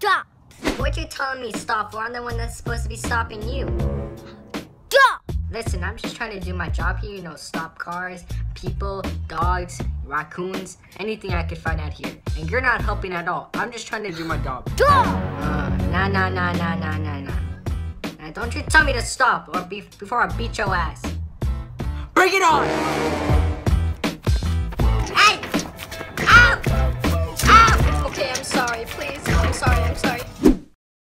Stop! What you telling me stop? Well, I'm the one that's supposed to be stopping you. Stop! Listen, I'm just trying to do my job here, you know, stop cars, people, dogs, raccoons, anything I could find out here. And you're not helping at all. I'm just trying to do my job. Stop! Nah. Now, don't you tell me to stop or before I beat your ass. Bring it on!